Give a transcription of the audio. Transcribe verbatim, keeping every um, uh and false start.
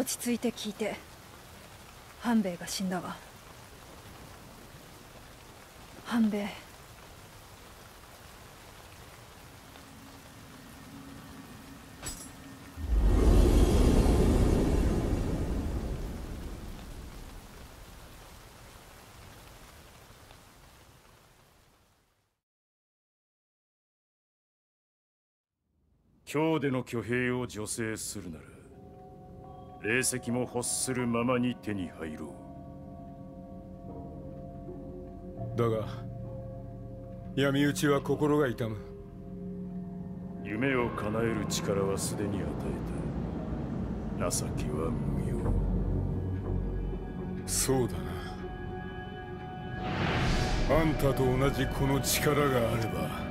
落ち着いて聞いて。半兵衛が死んだわ。半兵衛。京での挙兵を助成するなら、霊石も欲するままに手に入ろう。だが闇討ちは心が痛む。夢を叶える力はすでに与えた。情けは無用。そうだな。あんたと同じこの力があれば